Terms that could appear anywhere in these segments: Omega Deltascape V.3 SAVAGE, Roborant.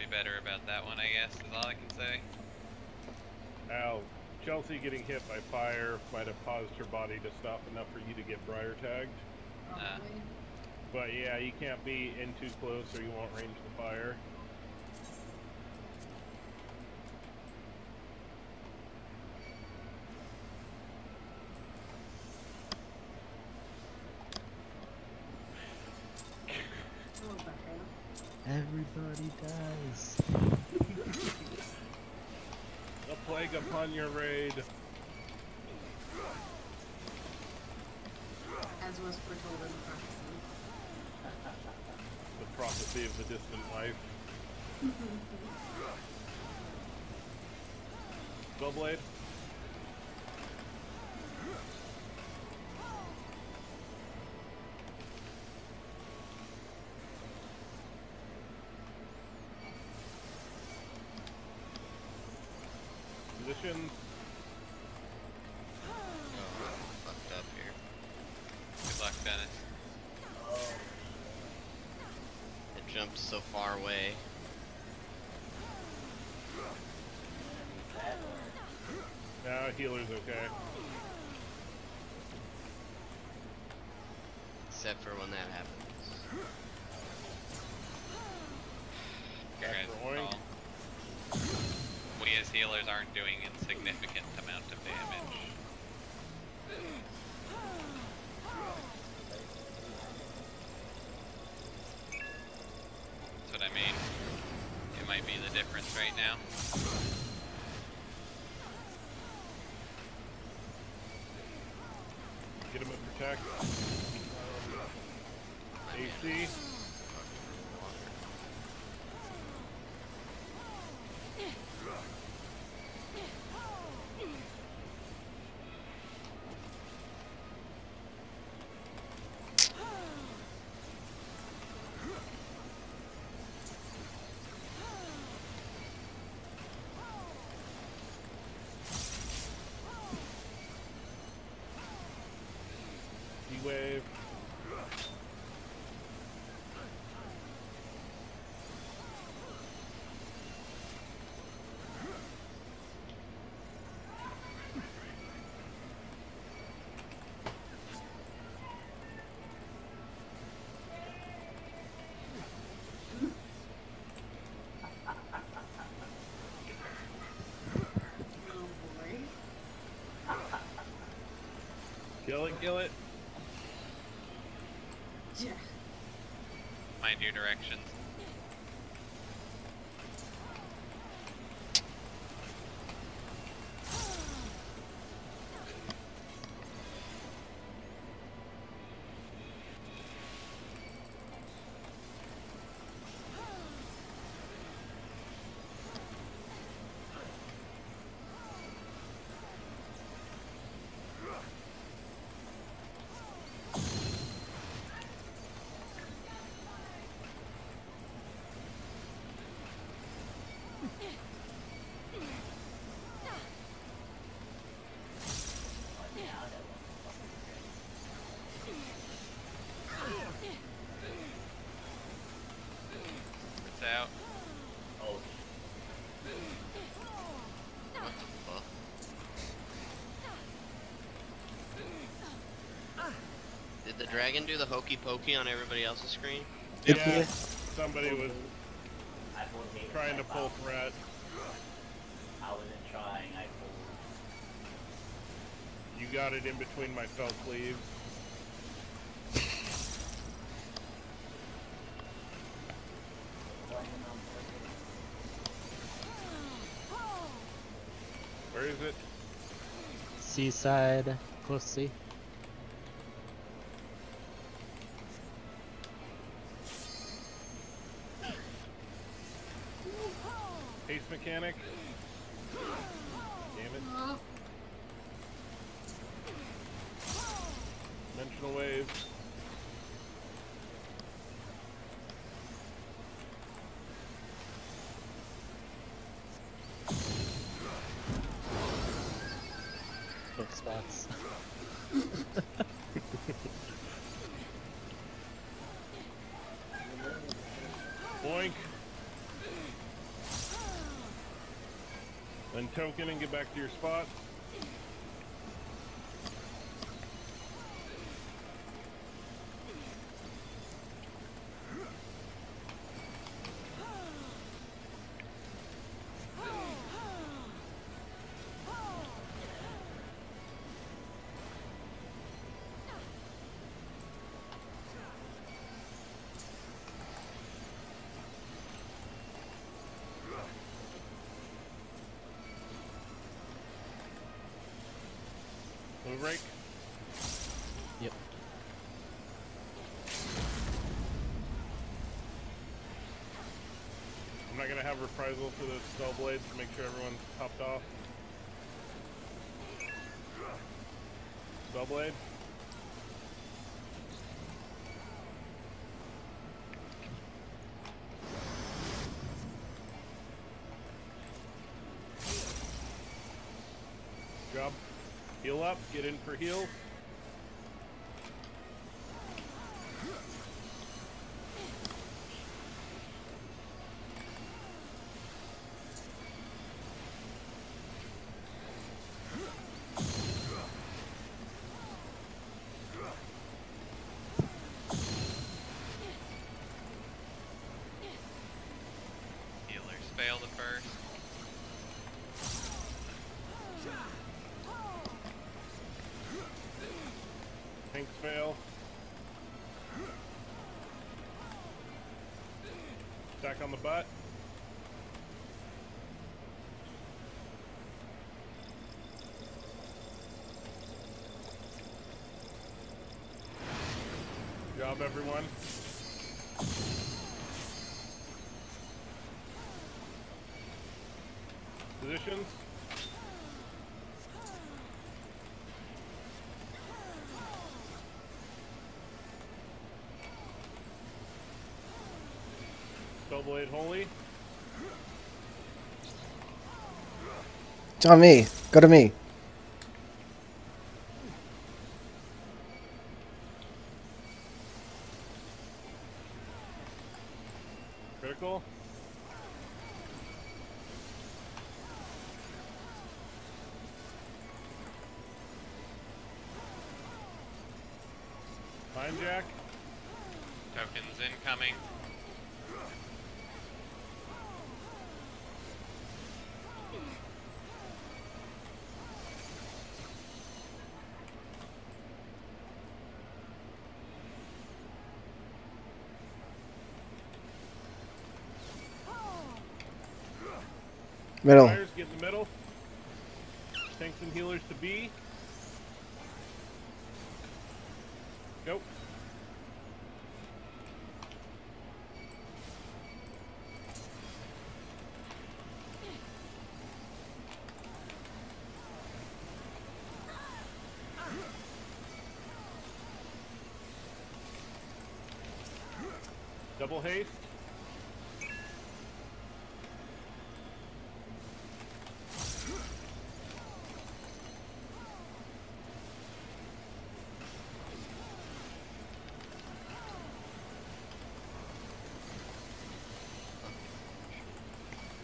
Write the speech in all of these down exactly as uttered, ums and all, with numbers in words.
be better about that one, I guess, is all I can say. Ow. Chelsea getting hit by fire might have paused her body to stop enough for you to get briar tagged. Uh. But yeah, you can't be in too close or you won't range the fire. Everybody dies. The plague upon your raid. As was foretold in the prophecy. The prophecy of the distant life. Bellblade. Oh, I'm fucked up here. Good luck, Dennis. Oh. It jumps so far away. Now healer's okay. Except for when that happens. Except for oink. We as healers aren't doing insignificant amount of damage. That's what I mean. It might be the difference right now. Get him a protect. A C. Wave. Kill it, kill it. Yeah. Mind your directions. Out. Oh. What the fuck? Did the dragon do the hokey pokey on everybody else's screen? Yeah, yeah. Somebody was trying to pull threat. I wasn't trying, I pulled. You got it in between my felt sleeves. Where is it? Seaside, close sea. Ace mechanic. Damn it. Uh. Dimensional wave. Spots. Boink. Untoken and get back to your spot. Break. Yep. I'm not gonna have reprisal for the spell blades to make sure everyone's topped off. Spell blade. Good job. Heal up, get in for heal. Healers fail the first. Tanks fail. Attack on the butt. Good job, everyone. Positions. Spellblade holy. It's on me. Go to me. Critical. Time jack. Tokens incoming. Middle. Fires, get in the middle. Tanks and healers to B. Nope. Double haste.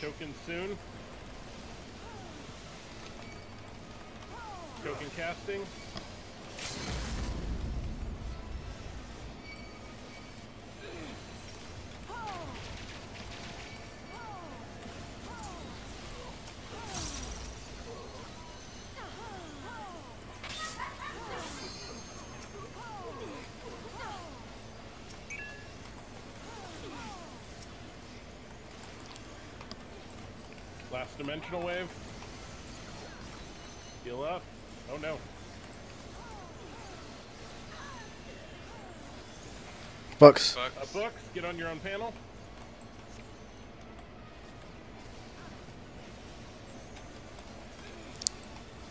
Token soon. Token casting. Last dimensional wave. Heal up. Oh no. Books. Books. Uh, books. Get on your own panel.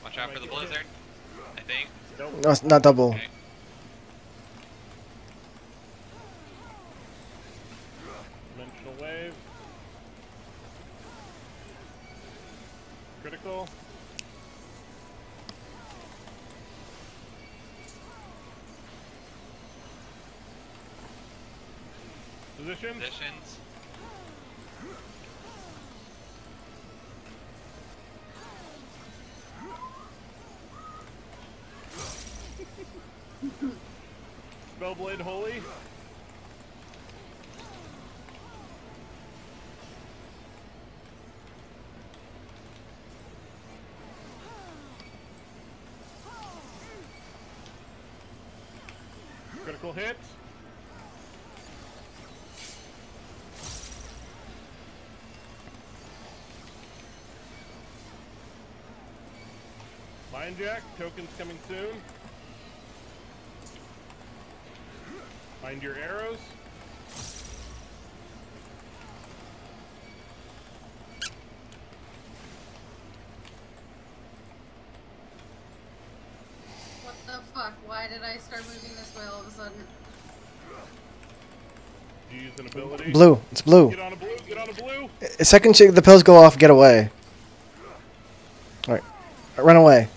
Watch out for the blizzard. I think. Nope. No, it's not double. Okay. Dimensional wave. Critical. Positions. Positions. Spellblade Holy. Critical hit. Mind Jack, tokens coming soon. Mind your arrows. What the fuck? Why did I start moving this way all of a sudden? Do you use an ability? Blue. It's blue. Get on a blue. Get on a blue. A second, the pills go off. Get away. All right, run away.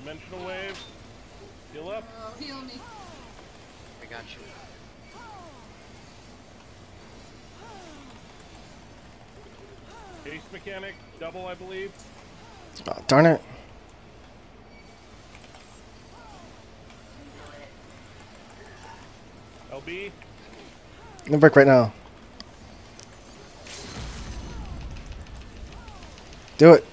Dimensional wave. Heal up. Oh, heal me. I got you. Case mechanic, double, I believe. Oh, darn it. L B. No break right now. Do it.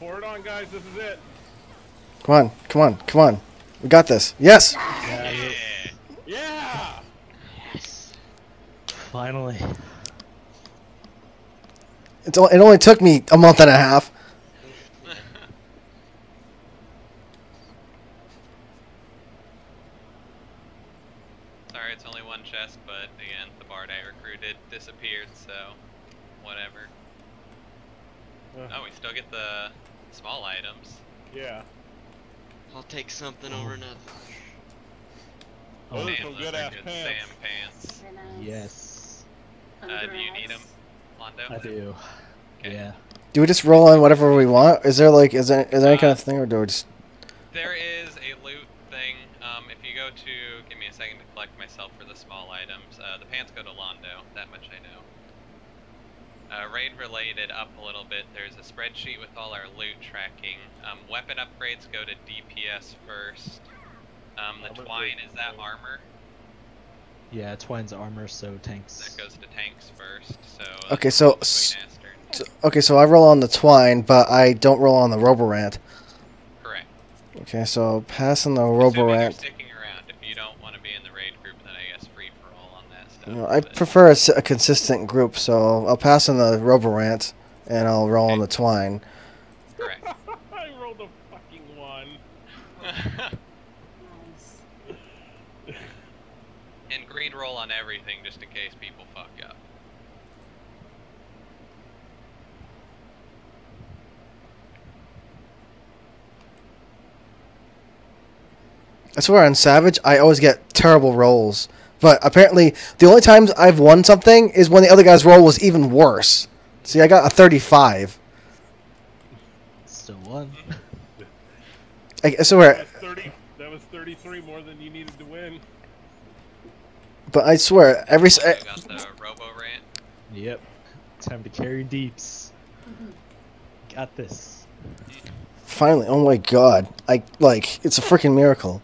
Forward on, guys. This is it. Come on. Come on. Come on. We got this. Yes! Yeah! Yeah! Yeah. Yes. Finally. It's, it only took me a month and a half. Sorry, it's only one chest, but again, the bard I recruited disappeared, so whatever. Uh. Oh, we still get the small items. Yeah. I'll take something over nothing. Oh, some good ass pants. Sam pants. Yes. Uh, do you need them, Londo? I do. Okay. Yeah. Do we just roll on whatever we want? Is there like, is there, is there any uh, kind of thing, or do we just? There is a loot thing. Um, if you go to, give me a second to collect myself for the small items. Uh, the pants go to Londo. That much I know. Uh, raid related up a little bit, there's a spreadsheet with all our loot tracking. Um, weapon upgrades go to D P S first. Um, the twine, is that armor? Yeah, twine's armor, so tanks. That goes to tanks first, so... Okay, so... so okay, so I roll on the twine, but I don't roll on the Roborant. Correct. Okay, so passing the Roborant... sticking around. If you don't want to be in the raid group, then I guess free for all on that stuff. You know, I prefer a, a consistent group, so I'll pass on the Roborant, and I'll roll okay. on the twine. Correct. I rolled a fucking one. Nice. And green roll on everything, just in case people fuck up. I swear on Savage, I always get terrible rolls. But apparently, the only times I've won something is when the other guy's roll was even worse. See, I got a thirty-five. Still won. I, I swear. That was, thirty, that was thirty-three more than you needed to win. But I swear, every. I got the Robo Rant. Yep. Time to carry deeps. Got this. Finally, oh my god. I like, it's a freaking miracle.